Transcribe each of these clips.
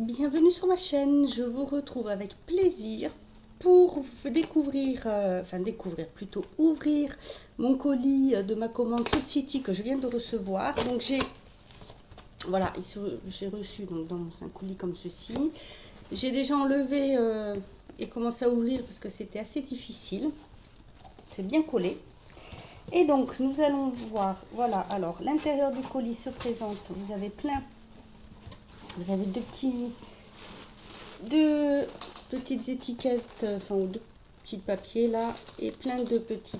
Bienvenue sur ma chaîne, je vous retrouve avec plaisir pour découvrir, plutôt ouvrir mon colis de ma commande Salt City que je viens de recevoir. Donc j'ai reçu donc, dans un colis comme ceci. J'ai déjà enlevé et commencé à ouvrir parce que c'était assez difficile. C'est bien collé. Et donc nous allons voir, voilà, alors l'intérieur du colis se présente, vous avez plein. Vous avez deux petites étiquettes, enfin deux petits papiers là, et plein de petits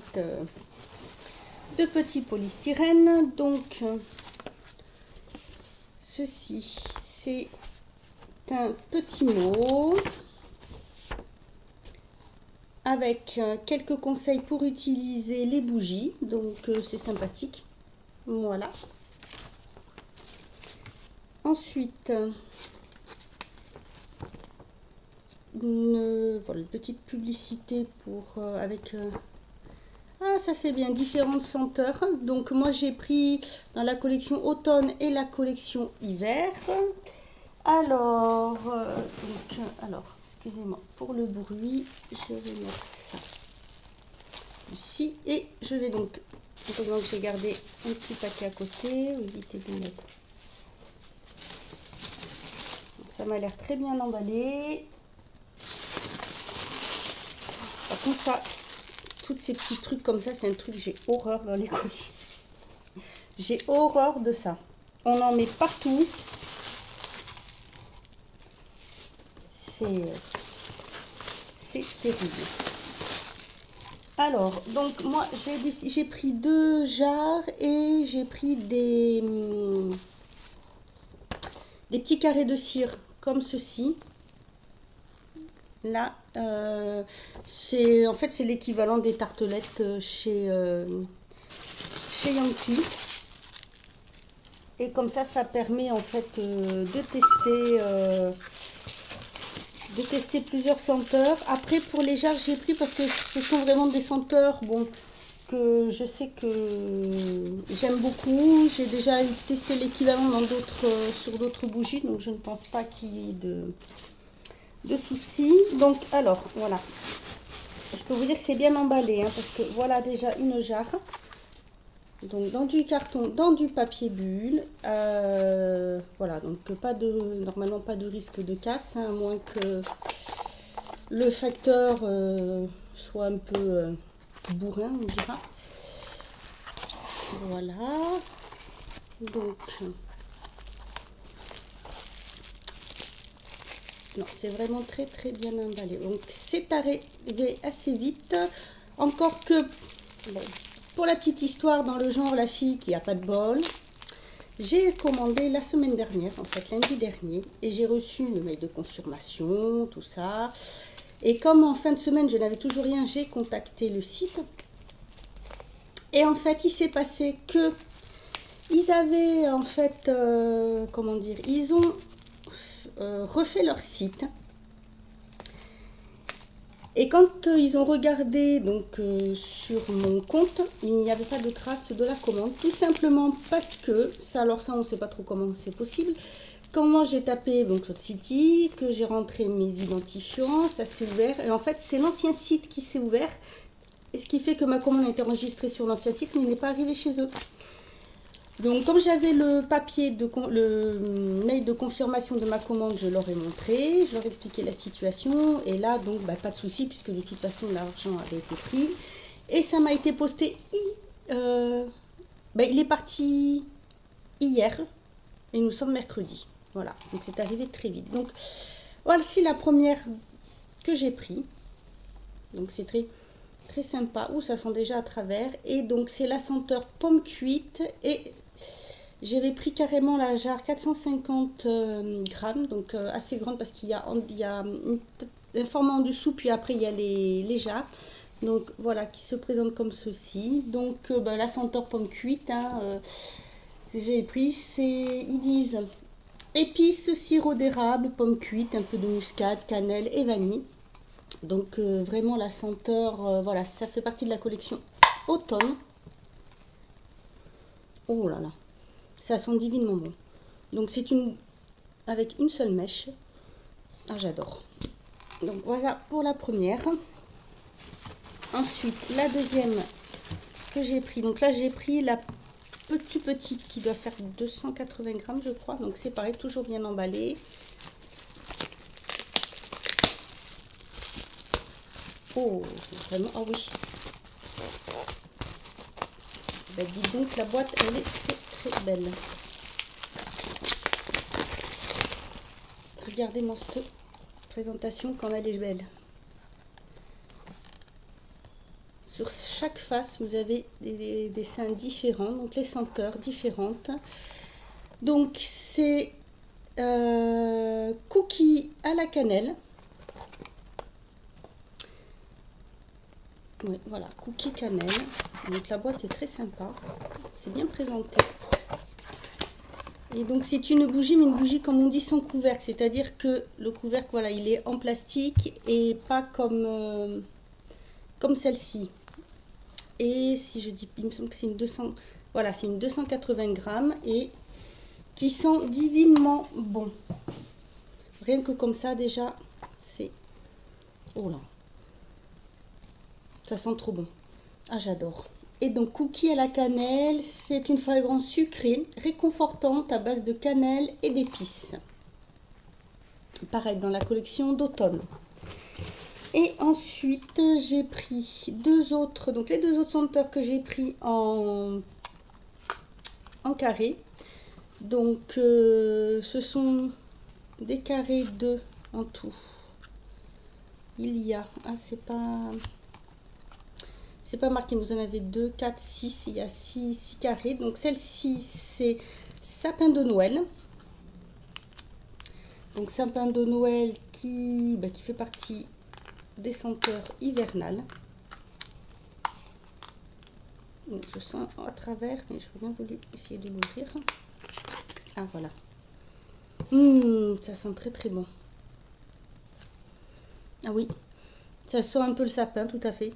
polystyrènes. Donc ceci, c'est un petit mot avec quelques conseils pour utiliser les bougies. Donc c'est sympathique. Voilà. Ensuite, une petite publicité pour ça c'est bien, différentes senteurs. Donc moi j'ai pris dans la collection automne et la collection hiver. Alors, excusez-moi pour le bruit, je vais mettre ça ici et je vais donc, pendant que j'ai gardé un petit paquet à côté, évitez de mettre. Ça m'a l'air très bien emballé. Par contre, ça, tous ces petits trucs comme ça, c'est un truc, j'ai horreur dans les colis. J'ai horreur de ça. On en met partout. C'est terrible. Alors, donc, moi, j'ai pris deux jarres et j'ai pris des petits carrés de cire. Comme ceci, là, c'est en fait c'est l'équivalent des tartelettes chez Yankee. Et comme ça, ça permet en fait de tester plusieurs senteurs. Après, pour les jarres, j'ai pris parce que ce sont vraiment des senteurs, bon, que je sais que j'aime beaucoup. J'ai déjà testé l'équivalent dans sur d'autres bougies, donc je ne pense pas qu'il y ait de soucis. Donc alors voilà, je peux vous dire que c'est bien emballé, hein, parce que voilà déjà une jarre, donc dans du carton, dans du papier bulle, voilà, donc normalement pas de risque de casse, hein, à moins que le facteur soit un peu bourrin, on dira. Voilà, donc non, c'est vraiment très très bien emballé. Donc c'est arrivé assez vite, encore que bon, pour la petite histoire, dans le genre la fille qui a pas de bol, j'ai commandé la semaine dernière, en fait lundi dernier, et j'ai reçu le mail de confirmation, tout ça. Et comme en fin de semaine, je n'avais toujours rien, j'ai contacté le site. Et en fait, il s'est passé que ils avaient en fait, ils ont refait leur site. Et quand ils ont regardé donc sur mon compte, il n'y avait pas de trace de la commande. Tout simplement parce que, ça on ne sait pas trop comment c'est possible. Quand moi j'ai tapé donc Salt City, que j'ai rentré mes identifiants, ça s'est ouvert. Et en fait, c'est l'ancien site qui s'est ouvert. Et ce qui fait que ma commande a été enregistrée sur l'ancien site, mais n'est pas arrivée chez eux. Donc, comme j'avais le mail de confirmation de ma commande, je leur ai montré, je leur ai expliqué la situation. Et là, donc, bah, pas de souci, puisque de toute façon, l'argent avait été pris. Et ça m'a été posté. Il est parti hier. Et nous sommes mercredi. Voilà, donc c'est arrivé très vite. Donc, voici la première que j'ai prise. Donc, c'est très, très sympa. Ouh, ça sent déjà à travers. Et donc, c'est la senteur pomme cuite. Et j'avais pris carrément la jarre 450 grammes. Donc, assez grande parce qu'il y a un format en dessous. Puis après, il y a les jarres. Donc, voilà, qui se présentent comme ceci. Donc, la senteur pomme cuite. Hein, j'ai pris, ils disent épices, sirop d'érable, pomme cuite, un peu de muscade, cannelle et vanille. Donc vraiment la senteur, voilà, ça fait partie de la collection automne. Oh là là, ça sent divinement bon. Donc c'est avec une seule mèche. Ah, j'adore. Donc voilà pour la première. Ensuite, la deuxième que j'ai pris. Donc là, j'ai pris la plus petite qui doit faire 280 grammes, je crois. Donc c'est pareil, toujours bien emballé. Oh, vraiment, ah oui. Ben, dis donc, la boîte, elle est très très belle. Regardez-moi cette présentation, comme elle est belle. Sur chaque face, vous avez des dessins différents, donc les senteurs différentes. Donc c'est Cookies à la Cannelle. Oui, voilà, Cookies Cannelle. Donc la boîte est très sympa, c'est bien présenté. Et donc c'est une bougie, mais une bougie comme on dit sans couvercle, c'est-à-dire que le couvercle, voilà, il est en plastique et pas comme comme celle-ci. Et si je dis, il me semble que c'est une 200, voilà, c'est une 280 grammes et qui sont divinement bons. Rien que comme ça déjà, c'est, oh là, ça sent trop bon. Ah, j'adore. Et donc, Cookies à la Cannelle, c'est une fragrance sucrée, réconfortante, à base de cannelle et d'épices. Pareil, dans la collection d'automne. Et ensuite, j'ai pris deux autres. Donc, les deux autres senteurs que j'ai pris en carré. Donc, ce sont des carrés de, en tout. Il y a... Ah, c'est pas... C'est pas marqué, vous en avez 2, 4, 6, il y a 6 carrés. Donc celle-ci, c'est Sapin de Noël. Donc Sapin de Noël qui fait partie des senteurs hivernales. Donc, je sens à travers, mais j'aurais bien voulu essayer de l'ouvrir. Ah voilà. Ça sent très très bon. Ah oui, ça sent un peu le sapin, tout à fait.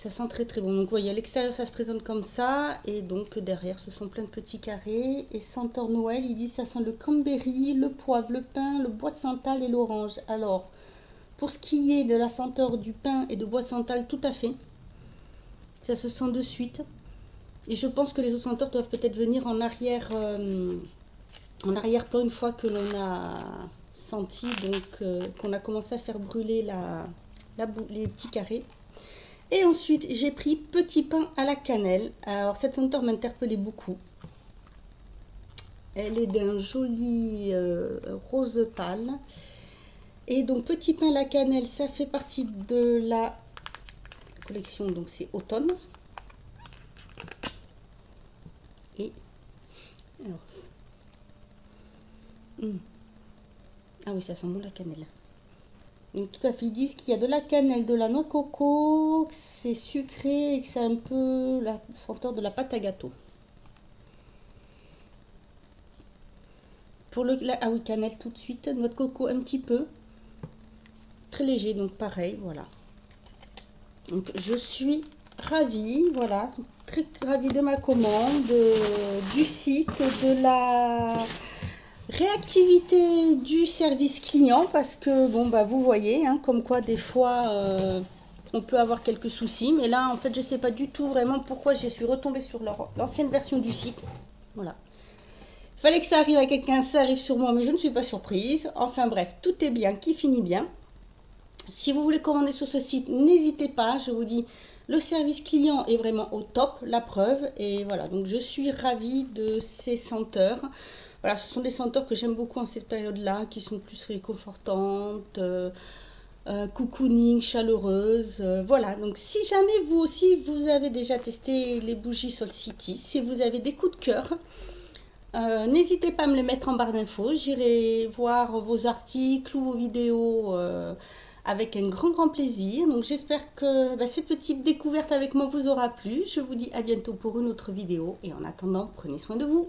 Ça sent très très bon. Donc vous voyez, à l'extérieur ça se présente comme ça. Et donc derrière ce sont plein de petits carrés. Et senteur Noël, ils disent ça sent le cranberry, le poivre, le pain, le bois de santal et l'orange. Alors pour ce qui est de la senteur du pain et de bois de santal, tout à fait. Ça se sent de suite. Et je pense que les autres senteurs doivent peut-être venir en arrière, en arrière-plan une fois que l'on a senti, donc qu'on a commencé à faire brûler les petits carrés. Et ensuite, j'ai pris Petit Pain à la Cannelle. Alors, cette senteur m'interpellait beaucoup. Elle est d'un joli rose pâle. Et donc, Petit Pain à la Cannelle, ça fait partie de la collection. Donc, c'est automne. Et... Alors... Ah oui, ça sent bon la cannelle. Donc, tout à fait, ils disent qu'il y a de la cannelle, de la noix de coco, que c'est sucré et que c'est un peu la senteur de la pâte à gâteau. Pour ah oui, cannelle tout de suite, noix de coco un petit peu. Très léger, donc pareil, voilà. Donc je suis ravie, voilà, très ravie de ma commande, du site, de la... réactivité du service client, parce que bon bah vous voyez hein, comme quoi des fois on peut avoir quelques soucis, mais là en fait je sais pas du tout vraiment pourquoi je suis retombée sur l'ancienne version du site. Voilà, fallait que ça arrive à quelqu'un, ça arrive sur moi, mais je ne suis pas surprise. Enfin bref, tout est bien qui finit bien. Si vous voulez commander sur ce site, n'hésitez pas, je vous dis, le service client est vraiment au top, la preuve. Et voilà, donc je suis ravie de ces senteurs. Voilà, ce sont des senteurs que j'aime beaucoup en cette période-là, qui sont plus réconfortantes, cocooning, chaleureuses. Voilà, donc si jamais vous aussi, vous avez déjà testé les bougies Haul Salt City, si vous avez des coups de cœur, n'hésitez pas à me les mettre en barre d'infos. J'irai voir vos articles ou vos vidéos avec un grand plaisir. Donc j'espère que cette petite découverte avec moi vous aura plu. Je vous dis à bientôt pour une autre vidéo et en attendant, prenez soin de vous.